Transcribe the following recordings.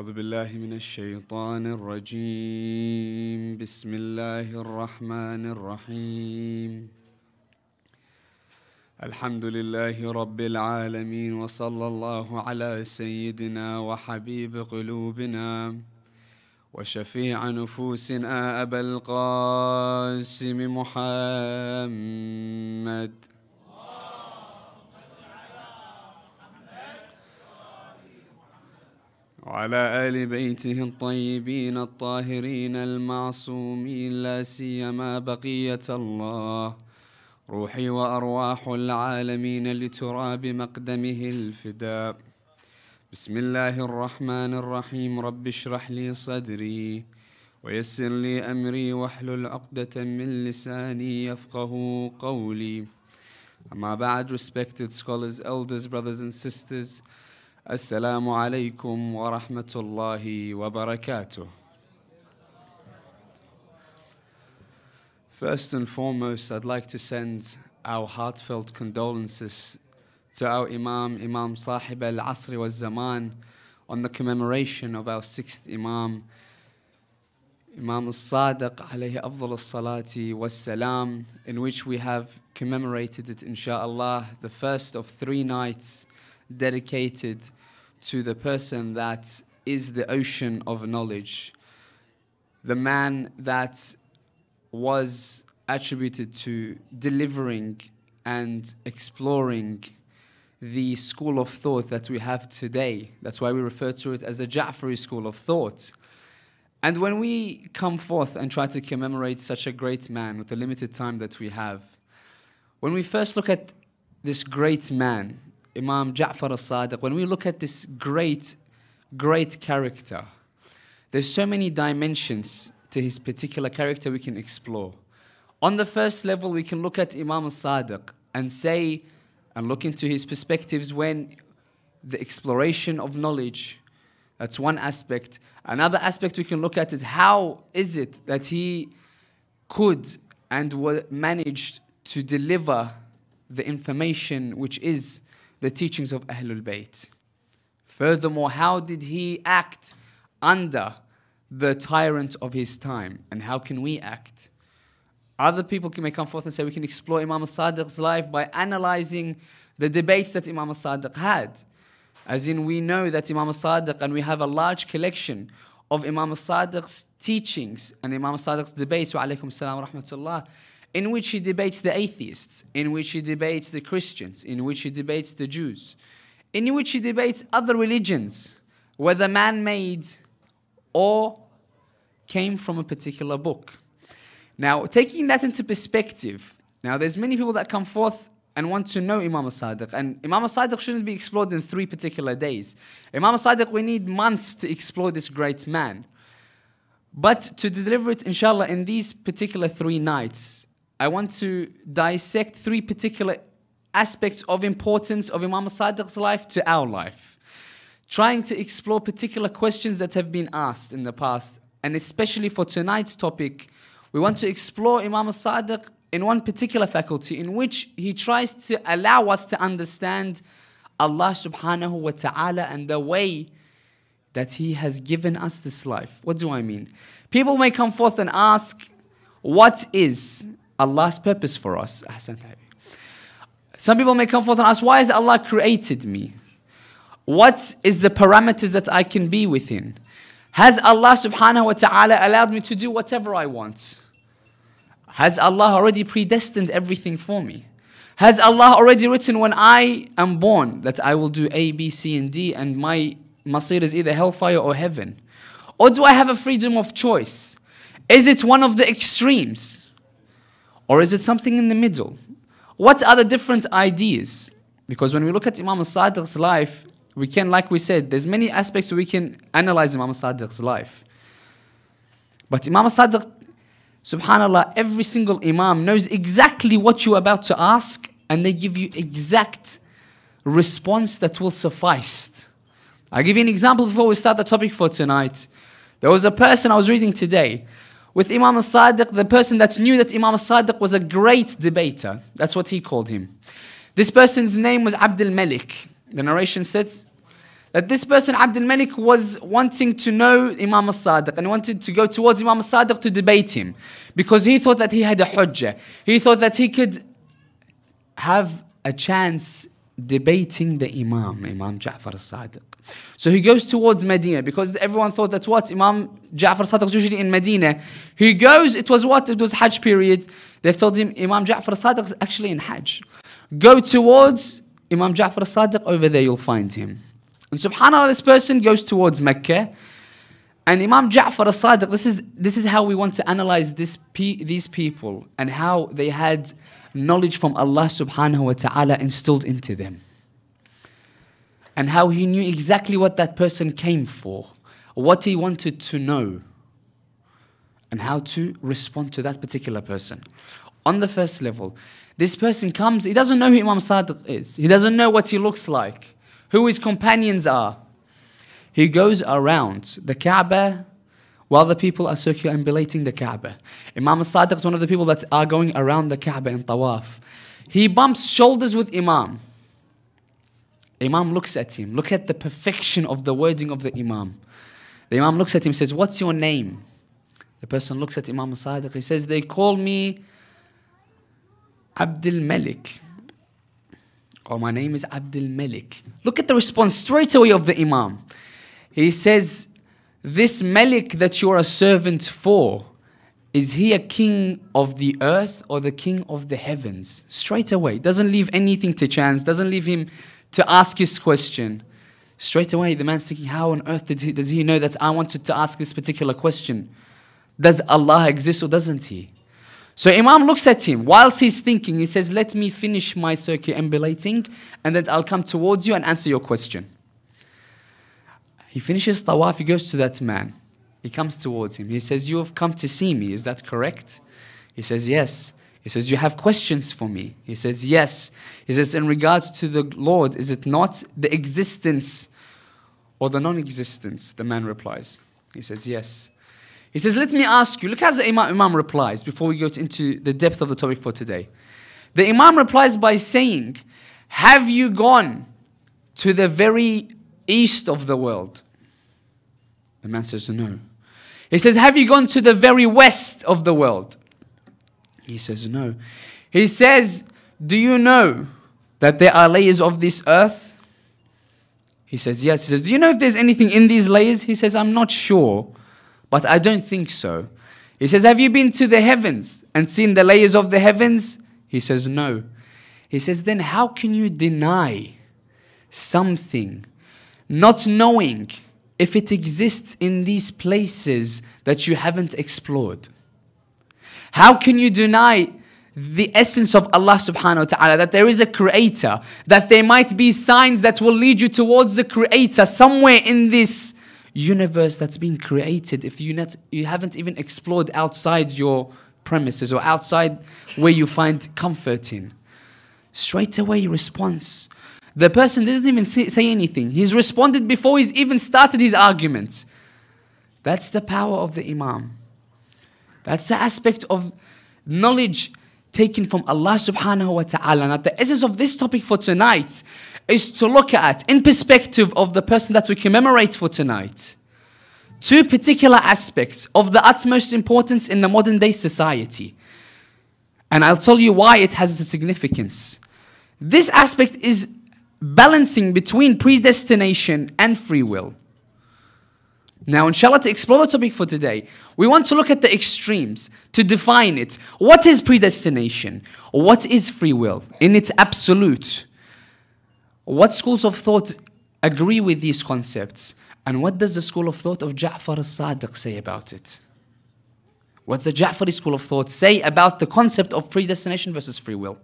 أعوذ بالله من الشيطان الرجيم بسم الله الرحمن الرحيم الحمد لله رب العالمين وصلى الله على سيدنا وحبيب قلوبنا وشفيع نفوسنا أبا القاسم محمد وعلى آل بيته الطيبين الطاهرين المعصومين لا سيما بقية الله روحي وأرواح العالمين لتراب مقدمه الفداء بسم الله الرحمن الرحيم رب اشرح لي صدري ويسر لي أمري واحلل عقدة من لساني يفقه قولي. أما بعد, respected scholars, elders, brothers and sisters, Assalamu alaikum wa rahmatullahi wa barakatuh. First and foremost, I'd like to send our heartfelt condolences to our Imam, Imam Sahib al-Asri wa Zaman, on the commemoration of our sixth Imam, Imam al-Sadiq alayhi afdal al-salati wa salam, in which we have commemorated it, insha'Allah, the first of three nights dedicated to the person that is the ocean of knowledge, the man that was attributed to delivering and exploring the school of thought that we have today. That's why we refer to it as the Ja'fari school of thought. And when we come forth and try to commemorate such a great man with the limited time that we have, when we first look at this great man, Imam Ja'far al-Sadiq, when we look at this great character, there's so many dimensions to his particular character we can explore. On the first level, we can look at Imam al-Sadiq and say, and look into his perspectives when the exploration of knowledge, that's one aspect. Another aspect we can look at is how is it that he could and managed to deliver the information which is the teachings of Ahlul Bayt. Furthermore, how did he act under the tyrant of his time? And how can we act? Other people may come forth and say we can explore Imam al-Sadiq's life by analyzing the debates that Imam al-Sadiq had. As in, we know that Imam al-Sadiq, and we have a large collection of Imam al-Sadiq's teachings and Imam al-Sadiq's debates, wa alaykum salam wa rahmatullah, in which he debates the atheists, in which he debates the Christians, in which he debates the Jews, in which he debates other religions, whether man-made or came from a particular book. Now, taking that into perspective, now there's many people that come forth and want to know Imam al-Sadiq, and Imam al-Sadiq shouldn't be explored in three particular days. Imam al-Sadiq, we need months to explore this great man. But to deliver it, inshallah, in these particular three nights, I want to dissect three particular aspects of importance of Imam al-Sadiq's life to our life, trying to explore particular questions that have been asked in the past, and especially for tonight's topic, we want to explore Imam al-Sadiq in one particular faculty in which he tries to allow us to understand Allah subhanahu wa ta'ala and the way that he has given us this life. What do I mean? People may come forth and ask, what is Allah's purpose for us? Some people may come forth and ask, why has Allah created me? What is the parameters that I can be within? Has Allah subhanahu wa ta'ala allowed me to do whatever I want? Has Allah already predestined everything for me? Has Allah already written when I am born that I will do A, B, C, and D, and my masir is either hellfire or heaven? Or do I have a freedom of choice? Is it one of the extremes? Or is it something in the middle? What are the different ideas? Because when we look at Imam al-Sadiq's life, we can, like we said, there's many aspects we can analyze Imam al-Sadiq's life. But Imam al-Sadiq, subhanallah, every single Imam knows exactly what you're about to ask, and they give you exact response that will suffice. I'll give you an example before we start the topic for tonight. There was a person I was reading today with Imam al-Sadiq, the person that knew that Imam al-Sadiq was a great debater. That's what he called him. This person's name was Abdul Malik. The narration says that this person, Abdul Malik, was wanting to know Imam al Sadiq and wanted to go towards Imam al Sadiq to debate him, because he thought that he had a hujjah. He thought that he could have a chance debating the Imam, Imam Ja'far al-Sadiq. So he goes towards Medina, because everyone thought that what Imam Ja'far al-Sadiq usually in Medina. He goes, it was what? It was Hajj period. They've told him Imam Ja'far al-Sadiq is actually in Hajj. Go towards Imam Ja'far al-Sadiq, over there you'll find him. And subhanAllah, this person goes towards Mecca. And Imam Ja'far al-Sadiq, this is how we want to analyze these people and how they had knowledge from Allah subhanahu wa ta'ala instilled into them, and how he knew exactly what that person came for, what he wanted to know, and how to respond to that particular person. On the first level, this person comes, he doesn't know who Imam Sadiq is, he doesn't know what he looks like, who his companions are. He goes around the Kaaba while the people are circumambulating the Kaaba. Imam al-Sadiq is one of the people that are going around the Kaaba in Tawaf. He bumps shoulders with Imam. Imam looks at him. Look at the perfection of the wording of the Imam. The Imam looks at him and says, "What's your name?" The person looks at Imam al-Sadiq. He says, "They call me Abdul Malik. Or my name is Abdul Malik." Look at the response straight away of the Imam. He says, "This Malik that you're a servant for, is he a king of the earth or the king of the heavens?" Straight away. Doesn't leave anything to chance. Doesn't leave him to ask his question. Straight away, the man's thinking, how on earth does he know that I wanted to ask this particular question? Does Allah exist or doesn't he? So Imam looks at him whilst he's thinking. He says, "Let me finish my circumambulating and then I'll come towards you and answer your question." He finishes tawaf, he goes to that man. He comes towards him. He says, "You have come to see me, is that correct?" He says, "Yes." He says, "You have questions for me?" He says, "Yes." He says, "In regards to the Lord, is it not the existence or the non-existence?" The man replies. He says, "Yes." He says, "Let me ask you." Look how the Imam replies before we go into the depth of the topic for today. The Imam replies by saying, "Have you gone to the very east of the world?" The man says, "No." He says, "Have you gone to the very west of the world?" He says, "No." He says, "Do you know that there are layers of this earth?" He says, "Yes." He says, "Do you know if there's anything in these layers?" He says, "I'm not sure, but I don't think so." He says, "Have you been to the heavens and seen the layers of the heavens?" He says, "No." He says, "Then how can you deny something, not knowing if it exists in these places that you haven't explored? How can you deny the essence of Allah subhanahu wa ta'ala, that there is a creator, that there might be signs that will lead you towards the creator somewhere in this universe that's been created, if you haven't even explored outside your premises or outside where you find comfort in?" Straight away response. The person doesn't even say anything. He's responded before he's even started his argument. That's the power of the Imam. That's the aspect of knowledge taken from Allah subhanahu wa ta'ala. Now, the essence of this topic for tonight is to look at, in perspective of the person that we commemorate for tonight, two particular aspects of the utmost importance in the modern day society. And I'll tell you why it has a significance. This aspect is balancing between predestination and free will. Now, inshallah, to explore the topic for today, we want to look at the extremes to define it. What is predestination? What is free will in its absolute? What schools of thought agree with these concepts? And what does the school of thought of Ja'far al-Sadiq say about it? What's the Ja'fari school of thought say about the concept of predestination versus free will?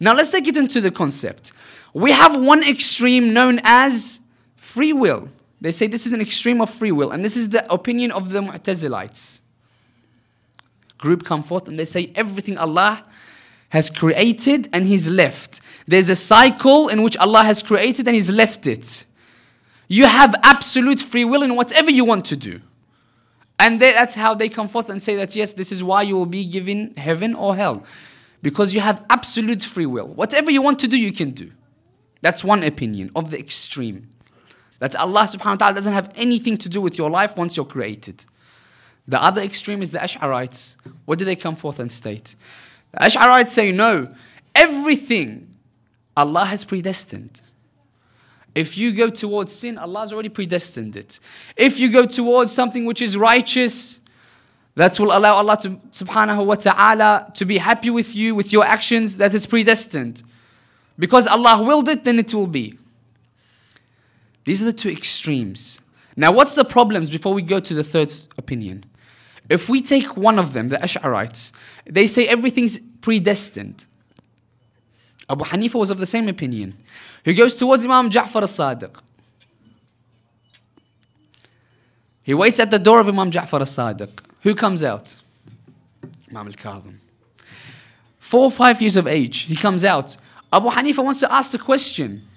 Now, let's take it into the concept. We have one extreme known as free will. They say this is an extreme of free will, and this is the opinion of the Mu'tazilites. Group come forth and they say everything Allah has created and He's left. There's a cycle in which Allah has created and He's left it. You have absolute free will in whatever you want to do. And that's how they come forth and say that yes, this is why you will be given heaven or hell. Because you have absolute free will. Whatever you want to do, you can do. That's one opinion of the extreme. That Allah subhanahu wa ta'ala doesn't have anything to do with your life once you're created. The other extreme is the Ash'arites. What do they come forth and state? The Ash'arites say, no, everything Allah has predestined. If you go towards sin, Allah's already predestined it. If you go towards something which is righteous, that will allow Allah to, subhanahu wa ta'ala, to be happy with you, with your actions, that is predestined. Because Allah willed it, then it will be. These are the two extremes. Now, what's the problems before we go to the third opinion? If we take one of them, the Ash'arites, they say everything's predestined. Abu Hanifa was of the same opinion. He goes towards Imam Ja'far al-Sadiq. He waits at the door of Imam Ja'far al-Sadiq. Who comes out? Imam al-Kadhim. 4 or 5 years of age, he comes out. Abu Hanifa wants to ask the question.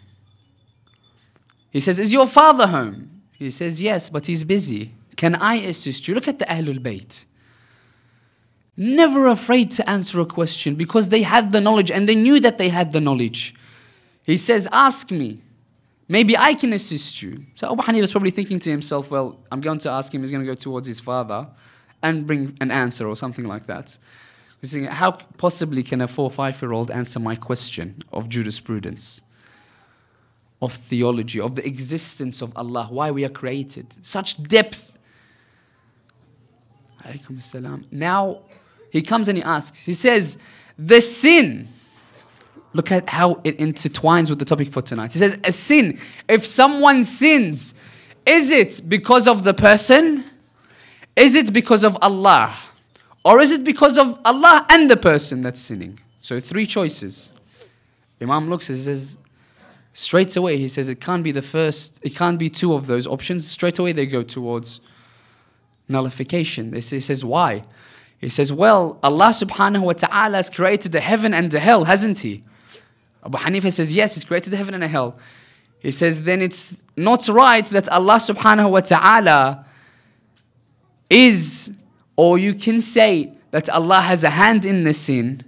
He says, is your father home? He says, yes, but he's busy. Can I assist you? Look at the Ahlul Bayt. Never afraid to answer a question because they had the knowledge and they knew that they had the knowledge. He says, ask me. Maybe I can assist you. So Abu Hanifa was probably thinking to himself, well, I'm going to ask him. He's going to go towards his father and bring an answer or something like that. He's thinking, how possibly can a 4 or 5-year-old answer my question of jurisprudence, of theology, of the existence of Allah, why we are created? Such depth. Alaykum as-salam. Now, he comes and he asks. He says, the sin. Look at how it intertwines with the topic for tonight. He says, a sin. If someone sins, is it because of the person? Is it because of Allah? Or is it because of Allah and the person that's sinning? So 3 choices. Imam looks and says, straight away, he says, it can't be the first, it can't be 2 of those options. Straight away, they go towards nullification. He says, why? He says, well, Allah subhanahu wa ta'ala has created the heaven and the hell, hasn't he? Abu Hanifa says, yes, he's created the heaven and the hell. He says, then it's not right that Allah subhanahu wa ta'ala is, or you can say that Allah has a hand in the sin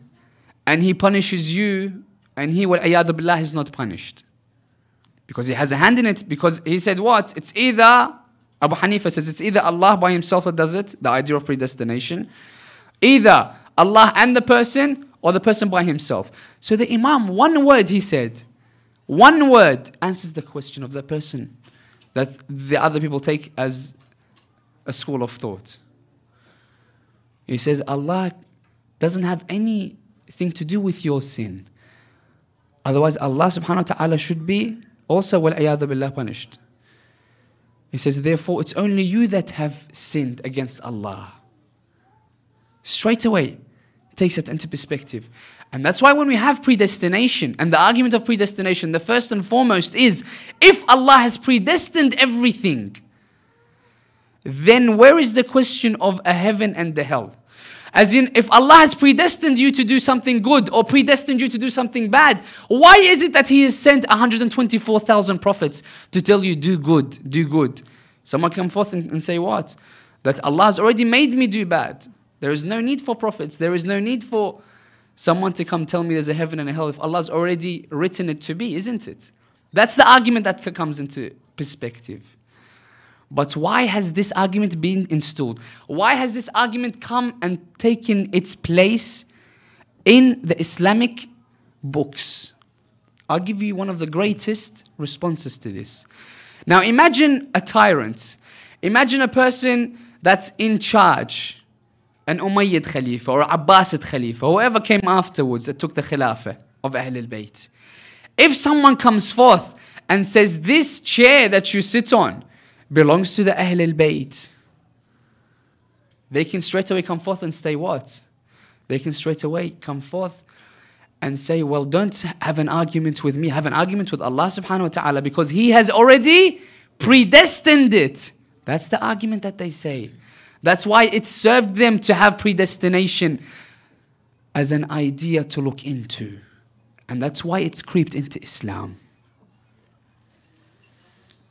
and he punishes you and he, wal-iyadu billah, is not punished. Because he has a hand in it, because he said what? It's either, Abu Hanifa says, it's either Allah by himself that does it, the idea of predestination, either Allah and the person, or the person by himself. So the Imam, one word he said, one word answers the question of the person that the other people take as a school of thought. He says, Allah doesn't have anything to do with your sin. Otherwise, Allah subhanahu wa ta'ala should be also, wal-iyadu billah, punished. He says, therefore, it's only you that have sinned against Allah. Straight away, takes it into perspective. And that's why when we have predestination, and the argument of predestination, the first and foremost is, if Allah has predestined everything, then where is the question of a heaven and a hell? As in, if Allah has predestined you to do something good or predestined you to do something bad, why is it that He has sent 124,000 prophets to tell you, do good, do good? Someone come forth and say what? That Allah has already made me do bad. There is no need for prophets. There is no need for someone to come tell me there's a heaven and a hell if Allah has already written it to be, isn't it? That's the argument that comes into perspective. But why has this argument been installed? Why has this argument come and taken its place in the Islamic books? I'll give you one of the greatest responses to this. Now imagine a tyrant. Imagine a person that's in charge. An Umayyad Khalifa or Abbasid Khalifa, whoever came afterwards that took the Khilafah of Ahlul Bayt. If someone comes forth and says, this chair that you sit on belongs to the Ahlul Bayt, they can straight away come forth and say what? They can straight away come forth and say, well, don't have an argument with me. Have an argument with Allah subhanahu wa ta'ala because He has already predestined it. That's the argument that they say. That's why it served them to have predestination as an idea to look into. And that's why it's creeped into Islam.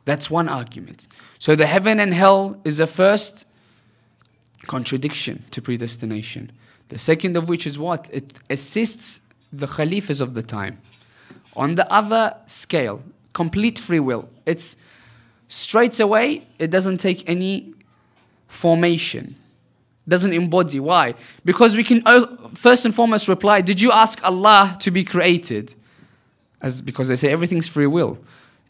That's one argument. So the heaven and hell is the first contradiction to predestination. The second of which is what? It assists the Khalifas of the time. On the other scale, complete free will. It's straight away, it doesn't take any formation. Doesn't embody. Why? Because we can first and foremost reply, did you ask Allah to be created? Because they say everything's free will.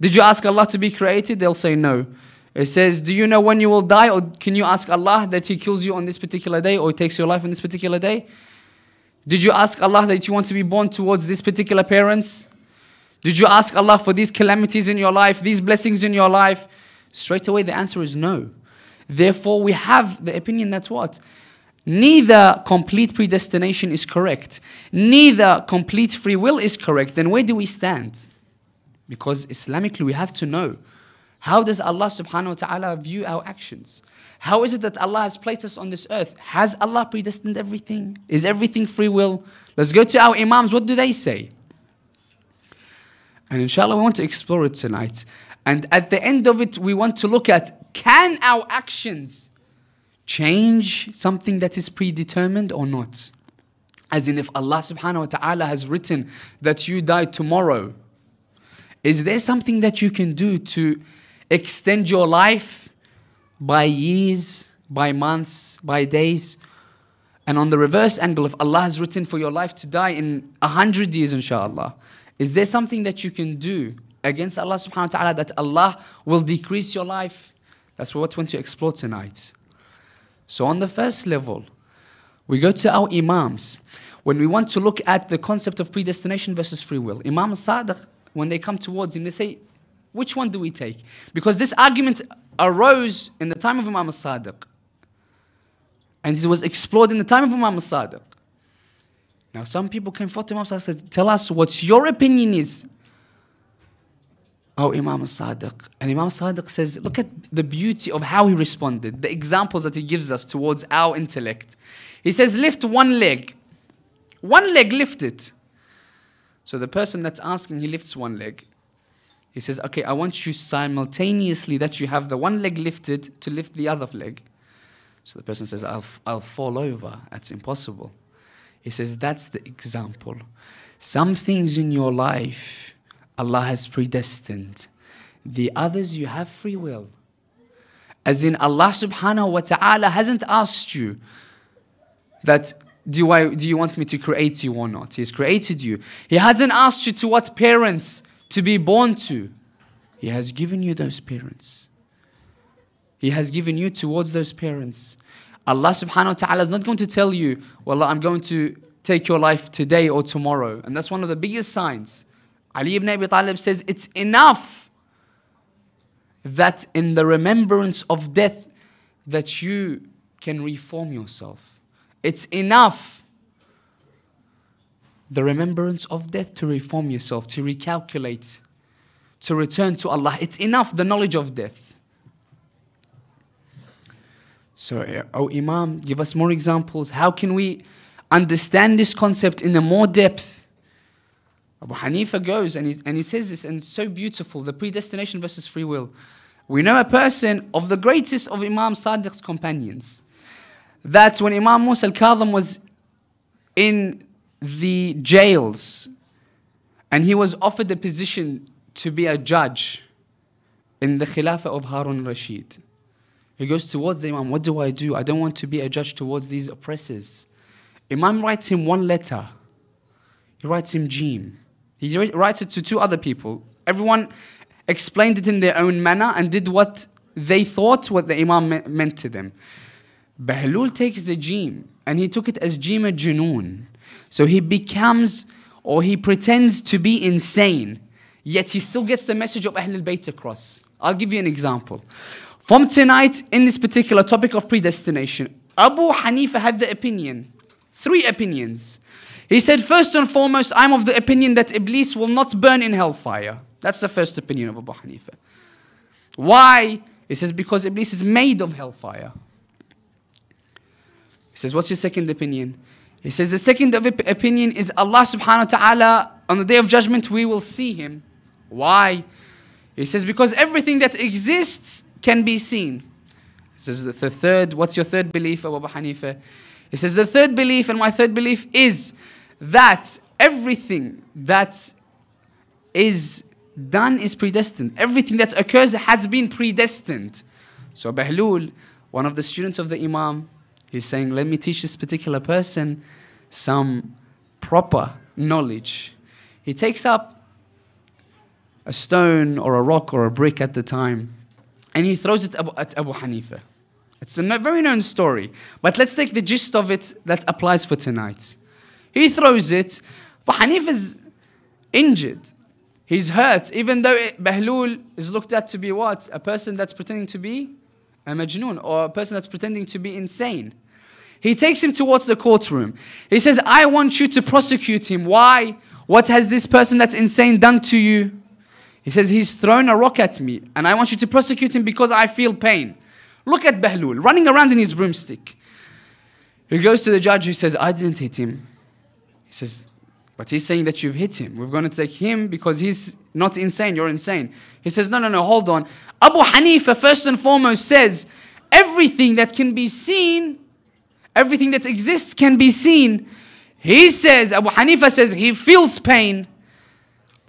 Did you ask Allah to be created? They'll say no. It says, do you know when you will die? Or can you ask Allah that He kills you on this particular day or takes your life on this particular day? Did you ask Allah that you want to be born towards this particular parents? Did you ask Allah for these calamities in your life, these blessings in your life? Straight away the answer is no. Therefore, we have the opinion that what? Neither complete predestination is correct. Neither complete free will is correct. Then where do we stand? Because Islamically, we have to know, how does Allah subhanahu wa ta'ala view our actions? How is it that Allah has placed us on this earth? Has Allah predestined everything? Is everything free will? Let's go to our imams. What do they say? And inshallah, we want to explore it tonight. And at the end of it, we want to look at, can our actions change something that is predetermined or not? As in, if Allah subhanahu wa ta'ala has written that you die tomorrow, is there something that you can do to extend your life by years, by months, by days? And on the reverse angle, if Allah has written for your life to die in 100 years, inshallah, is there something that you can do against Allah subhanahu wa ta'ala that Allah will decrease your life? That's what we want to explore tonight. So on the first level, we go to our imams. When we want to look at the concept of predestination versus free will, Imam al-Sadiq, when they come towards him, they say, which one do we take? Because this argument arose in the time of Imam al-Sadiq. And it was explored in the time of Imam al-Sadiq. Now some people came forward to Imam al-Sadiq and said, tell us what your opinion is. Oh, Imam al-Sadiq. And Imam al-Sadiq says, look at the beauty of how he responded, the examples that he gives us towards our intellect. He says, lift one leg. One leg, lift it. So the person that's asking, he lifts one leg. He says, okay, I want you simultaneously that you have the one leg lifted to lift the other leg. So the person says, I'll fall over. That's impossible. He says, that's the example. Some things in your life, Allah has predestined. The others, you have free will. As in, Allah subhanahu wa ta'ala hasn't asked you that, do you want me to create you or not? He's created you. He hasn't asked you to what parents to be born to. He has given you those parents. He has given you towards those parents. Allah subhanahu wa ta'ala is not going to tell you, well, I'm going to take your life today or tomorrow. And that's one of the biggest signs. Ali ibn Abi Talib says, it's enough that in the remembrance of death that you can reform yourself. It's enough, the remembrance of death, to reform yourself, to recalculate, to return to Allah. It's enough, the knowledge of death. So, oh Imam, give us more examples. How can we understand this concept in a more depth? Abu Hanifa goes and he says this, and it's so beautiful, the predestination versus free will. We know a person of the greatest of Imam Sadiq's companions, that when Imam Musa al-Kadhim was in the jails and he was offered a position to be a judge in the Khilafah of Harun Rashid, he goes towards the Imam, what do? I don't want to be a judge towards these oppressors. Imam writes him one letter. He writes him Jeem. He writes it to two other people. Everyone explained it in their own manner and did what they thought what the Imam meant to them. Bahlul takes the Jeem and he took it as Jeem al-Junoon. So he becomes, or he pretends to be insane, yet he still gets the message of Ahlul Bayt across. I'll give you an example. From tonight, in this particular topic of predestination, Abu Hanifa had the opinion, three opinions. He said, first and foremost, I'm of the opinion that Iblis will not burn in hellfire. That's the first opinion of Abu Hanifa. Why? He says, because Iblis is made of hellfire. He says, what's your second opinion? He says, the second opinion is Allah subhanahu wa ta'ala, on the day of judgment, we will see him. Why? He says, because everything that exists can be seen. He says, the third, what's your third belief, Abu Hanifa? He says, the third belief, and my third belief is that everything that is done is predestined. Everything that occurs has been predestined. So Bahlul, one of the students of the Imam, he's saying, let me teach this particular person some proper knowledge. He takes up a stone or a rock or a brick at the time, and he throws it at Abu Hanifa. It's a very known story, but let's take the gist of it that applies for tonight. He throws it, Abu Hanifa's injured. He's hurt, even though Bahlul is looked at to be what? A person that's pretending to be a majnoon, or a person that's pretending to be insane. He takes him towards the courtroom. He says, I want you to prosecute him. Why? What has this person that's insane done to you? He says, he's thrown a rock at me, and I want you to prosecute him because I feel pain. Look at Bahlul, running around in his broomstick. He goes to the judge who says, I didn't hit him. He says, but he's saying that you've hit him. We're going to take him because he's not insane, you're insane. He says, no, no, no, hold on. Abu Hanifa, first and foremost, says, everything that can be seen, everything that exists can be seen. He says, Abu Hanifa says, he feels pain.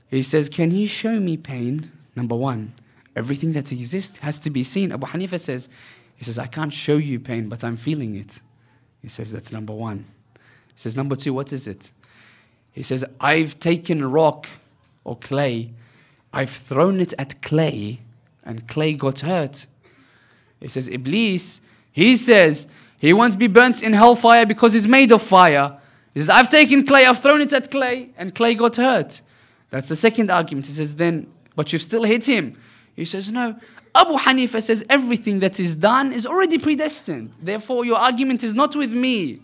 He says, can he show me pain? Number one, everything that exists has to be seen. Abu Hanifa says, he says, I can't show you pain, but I'm feeling it. He says, that's number one. He says, number two, what is it? He says, I've taken rock or clay. I've thrown it at clay, and clay got hurt. He says, Iblis, he says, he won't be burnt in hellfire because he's made of fire. He says, I've taken clay, I've thrown it at clay, and clay got hurt. That's the second argument. He says, then, but you've still hit him. He says, no. Abu Hanifa says, everything that is done is already predestined. Therefore, your argument is not with me,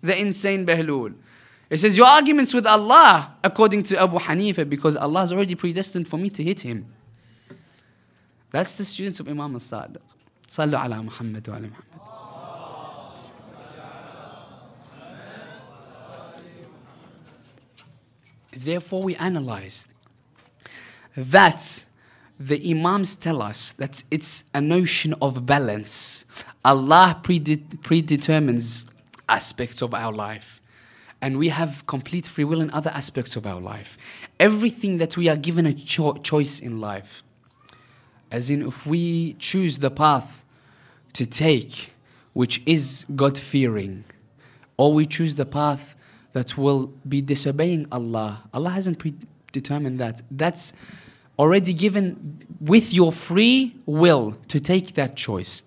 the insane Bahlul. He says, your argument's with Allah, according to Abu Hanifa, because Allah is already predestined for me to hit him. That's the students of Imam al-Sadiq. Sallu ala Muhammad wa ala Muhammad. Therefore, we analyze that the Imams tell us that it's a notion of balance. Allah predetermines aspects of our life, and we have complete free will in other aspects of our life. Everything that we are given a choice in life, as in if we choose the path to take, which is God-fearing, or we choose the path that will be disobeying Allah. Allah hasn't predetermined that. That's already given with your free will to take that choice.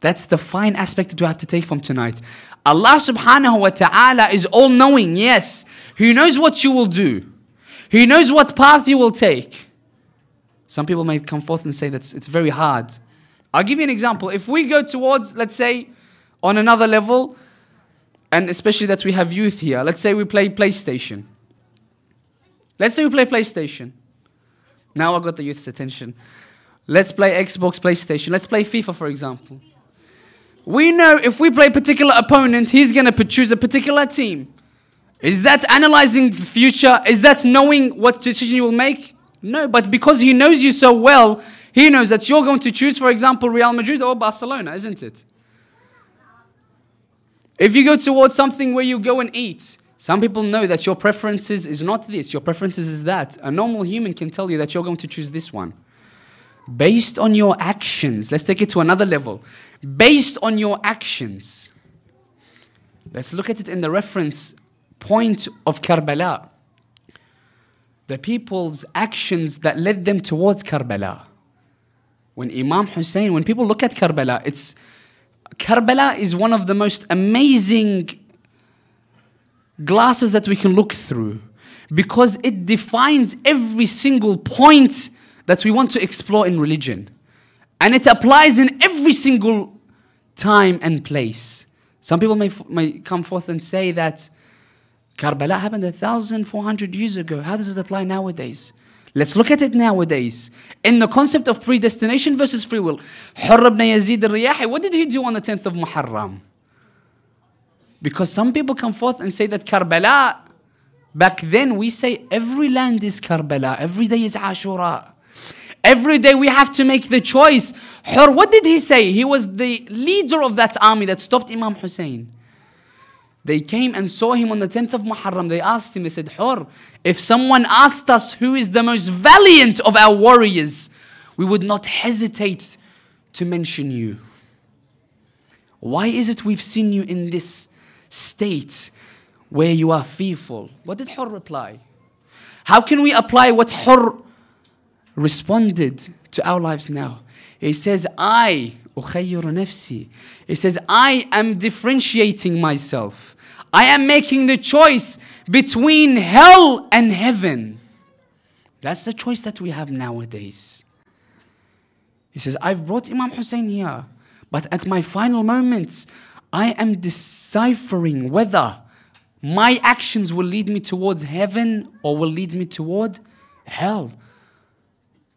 That's the fine aspect that we have to take from tonight. Allah subhanahu wa ta'ala is all-knowing, yes. He knows what you will do. He knows what path you will take. Some people may come forth and say that it's very hard. I'll give you an example. If we go towards, let's say, on another level, and especially that we have youth here. Let's say we play PlayStation. Let's say we play PlayStation. Now I got the youth's attention. Let's play Xbox, PlayStation. Let's play FIFA, for example. We know if we play a particular opponent, he's going to choose a particular team. Is that analyzing the future? Is that knowing what decision you will make? No, but because he knows you so well, he knows that you're going to choose, for example, Real Madrid or Barcelona, isn't it? If you go towards something where you go and eat, some people know that your preferences is not this, your preferences is that. A normal human can tell you that you're going to choose this one. Based on your actions, let's take it to another level. Based on your actions, let's look at it in the reference point of Karbala. The people's actions that led them towards Karbala. When Imam Hussein, when people look at Karbala, it's... Karbala is one of the most amazing glasses that we can look through because it defines every single point that we want to explore in religion. And it applies in every single time and place. Some people may come forth and say that Karbala happened 1,400 years ago. How does it apply nowadays? Let's look at it nowadays. In the concept of predestination versus free will, Hur ibn Yazid al-Riyahi, what did he do on the 10th of Muharram? Because some people come forth and say that Karbala, back then we say every land is Karbala, every day is Ashura. Every day we have to make the choice. Hur, what did he say? He was the leader of that army that stopped Imam Hussein. They came and saw him on the 10th of Muharram. They asked him, they said, Hur, if someone asked us who is the most valiant of our warriors, we would not hesitate to mention you. Why is it we've seen you in this state where you are fearful? What did Hur reply? How can we apply what Hur responded to our lives now? He says, I am differentiating myself. I am making the choice between hell and heaven. That's the choice that we have nowadays. He says, I've brought Imam Hussein here, but at my final moments, I am deciphering whether my actions will lead me towards heaven or will lead me toward hell.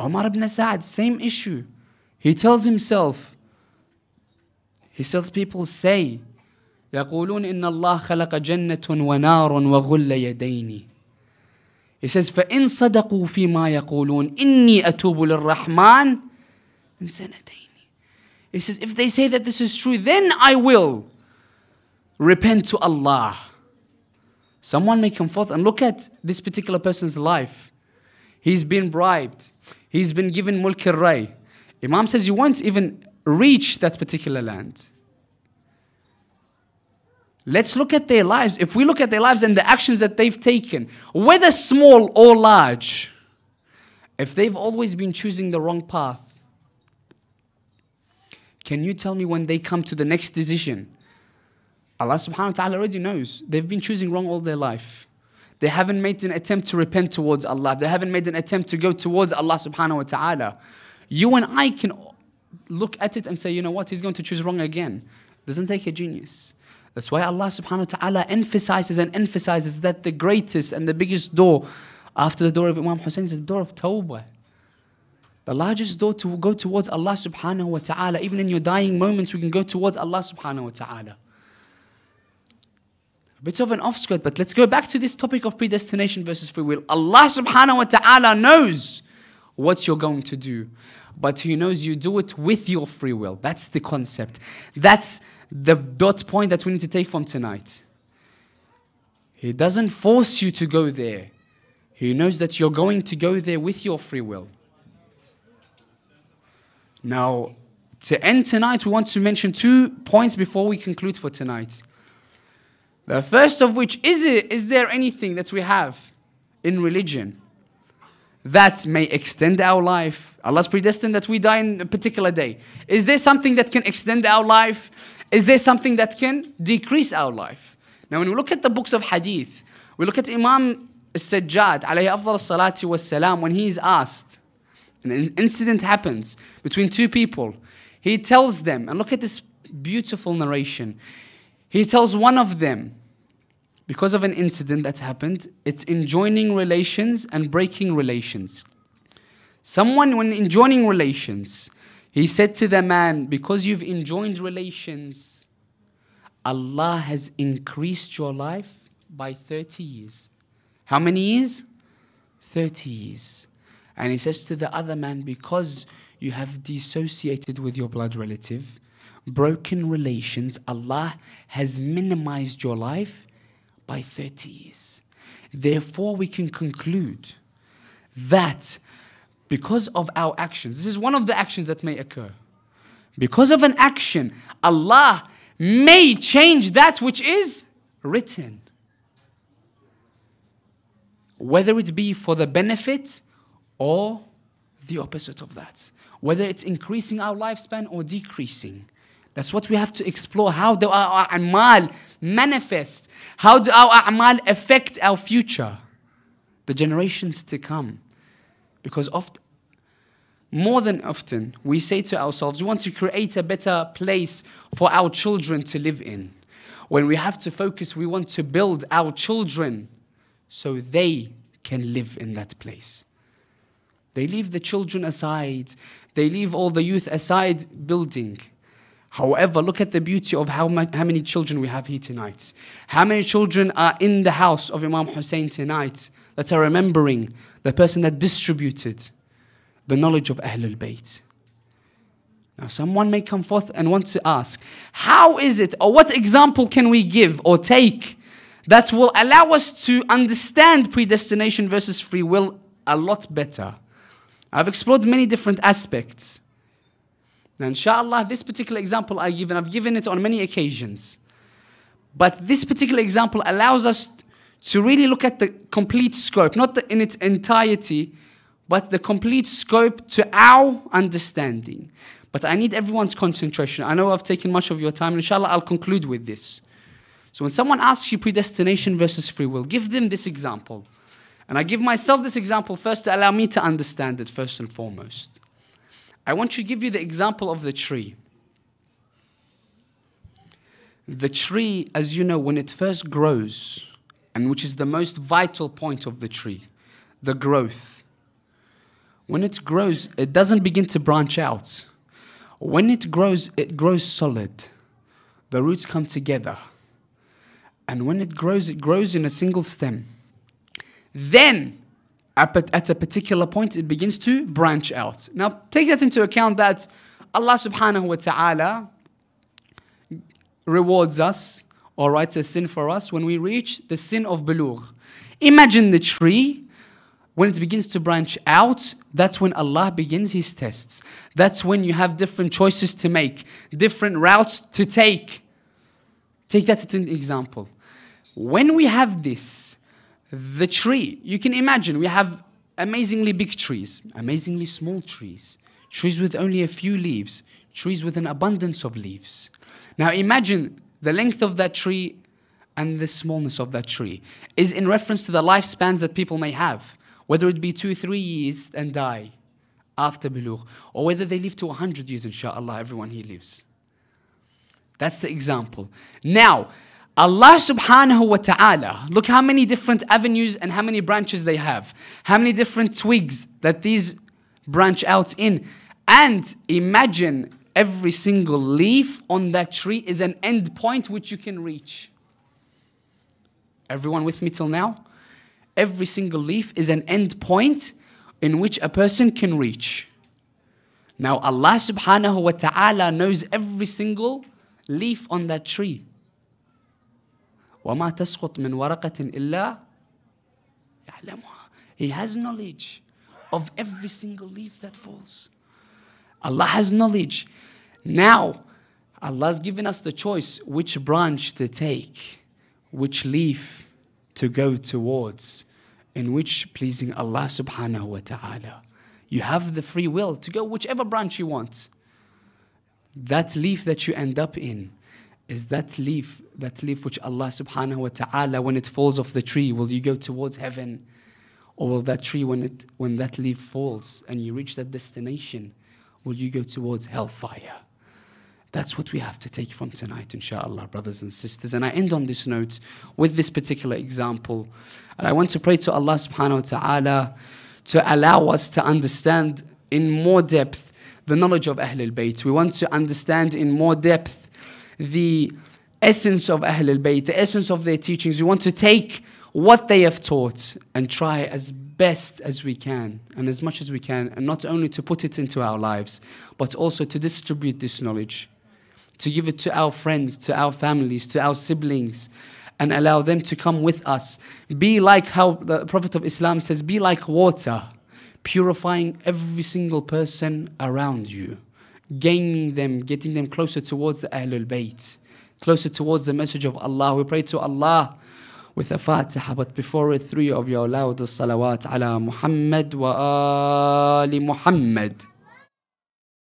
Umar ibn Sa'ad, same issue. He tells himself, he tells people, say, يَقُولُونَ إِنَّ اللَّهَ خَلَقَ جَنَّةٌ وَنَارٌ وَغُلَّ يَدَيْنِ. He says, فَإِن صَدَقُوا فِي مَا يَقُولُونَ إِنِّي أَتُوبُ لِلرَّحْمَانِ إِنْ سَنَتَيْنِ. He says, if they say that this is true, then I will repent to Allah. Someone may come forth and look at this particular person's life. He's been bribed. He's been given mulk al-ray. Imam says you won't even reach that particular land. Let's look at their lives. If we look at their lives and the actions that they've taken, whether small or large, if they've always been choosing the wrong path, can you tell me when they come to the next decision? Allah subhanahu wa ta'ala already knows. They've been choosing wrong all their life. They haven't made an attempt to repent towards Allah. They haven't made an attempt to go towards Allah subhanahu wa ta'ala. You and I can look at it and say, you know what, he's going to choose wrong again. Doesn't take a genius. That's why Allah subhanahu wa ta'ala emphasizes and emphasizes that the greatest and the biggest door after the door of Imam Hussein is the door of Tawbah. The largest door to go towards Allah subhanahu wa ta'ala. Even in your dying moments, we can go towards Allah subhanahu wa ta'ala. Bit of an offskirt, but let's go back to this topic of predestination versus free will. Allah subhanahu wa ta'ala knows what you're going to do, but He knows you do it with your free will. That's the concept. That's the dot point that we need to take from tonight. He doesn't force you to go there. He knows that you're going to go there with your free will. Now, to end tonight, we want to mention 2 points before we conclude for tonight. The first of which is there anything that we have in religion that may extend our life? Allah's predestined that we die in a particular day. Is there something that can extend our life? Is there something that can decrease our life? Now when we look at the books of hadith, we look at Imam al Sajjad alayhi afdal salatu wassalam, when he is asked, and an incident happens between two people. He tells them, and look at this beautiful narration. He tells one of them, because of an incident that happened, it's enjoining relations and breaking relations. Someone, when enjoining relations, he said to the man, because you've enjoined relations, Allah has increased your life by 30 years. How many years? 30 years. And he says to the other man, because you have dissociated with your blood relative, broken relations, Allah has minimized your life by 30 years. Therefore, we can conclude that because of our actions, this is one of the actions that may occur. Because of an action, Allah may change that which is written, whether it be for the benefit or the opposite of that, whether it's increasing our lifespan or decreasing. That's what we have to explore. How do our a'mal manifest? How do our a'mal affect our future, the generations to come? Because often, more than often, we say to ourselves, we want to create a better place for our children to live in. When we have to focus, we want to build our children so they can live in that place. They leave the children aside. They leave all the youth aside building. However, look at the beauty of how many children we have here tonight. How many children are in the house of Imam Hussein tonight that are remembering the person that distributed the knowledge of Ahlul Bayt. Now someone may come forth and want to ask, how is it, or what example can we give or take that will allow us to understand predestination versus free will a lot better? I've explored many different aspects. Now inshallah, this particular example I've given it on many occasions. But this particular example allows us to really look at the complete scope, not in its entirety, but the complete scope to our understanding. But I need everyone's concentration. I know I've taken much of your time. Inshallah, I'll conclude with this. So when someone asks you predestination versus free will, give them this example. And I give myself this example first to allow me to understand it first and foremost. I want to give you the example of the tree. The tree, as you know, when it first grows, and which is the most vital point of the tree, the growth. When it grows, it doesn't begin to branch out. When it grows solid. The roots come together. And when it grows in a single stem. Then, at a particular point, it begins to branch out. Now, take that into account that Allah subhanahu wa ta'ala rewards us or writes a sin for us when we reach the sin of Bulugh. Imagine the tree, when it begins to branch out, that's when Allah begins His tests. That's when you have different choices to make, different routes to take. Take that as an example. When we have this, the tree, you can imagine we have amazingly big trees, amazingly small trees, trees with only a few leaves, trees with an abundance of leaves. Now imagine the length of that tree and the smallness of that tree is in reference to the lifespans that people may have, whether it be 2-3 years and die after Bulugh, or whether they live to 100 years, inshallah, everyone here lives. That's the example. Now, Allah subhanahu wa ta'ala, look how many different avenues and how many branches they have, how many different twigs that these branch out in. And imagine every single leaf on that tree is an end point which you can reach. Everyone with me till now? Every single leaf is an end point in which a person can reach. Now Allah subhanahu wa ta'ala knows every single leaf on that tree. وَمَا تَسْقُطْ مِنْ وَرَقَةٍ إِلَّا يَعْلَمُهَا. He has knowledge of every single leaf that falls. Allah has knowledge. Now, Allah's given us the choice which branch to take, which leaf to go towards, in which pleasing Allah subhanahu wa ta'ala. You have the free will to go whichever branch you want. That leaf that you end up in is that leaf which Allah subhanahu wa ta'ala, when it falls off the tree, will you go towards heaven? Or will that tree, when that leaf falls and you reach that destination, will you go towards hellfire? That's what we have to take from tonight, inshallah, brothers and sisters. And I end on this note with this particular example. And I want to pray to Allah subhanahu wa ta'ala to allow us to understand in more depth the knowledge of Ahlul Bayt. We want to understand in more depth the essence of Ahlul Bayt, the essence of their teachings. We want to take what they have taught and try as best as we can and as much as we can, and not only to put it into our lives, but also to distribute this knowledge, to give it to our friends, to our families, to our siblings, and allow them to come with us. Be like how the Prophet of Islam says, be like water, purifying every single person around you, gaining them, getting them closer towards the Ahlul Bayt, closer towards the message of Allah. We pray to Allah with a Fatiha, but before it, three of your loudest salawat ala Muhammad wa ali Muhammad.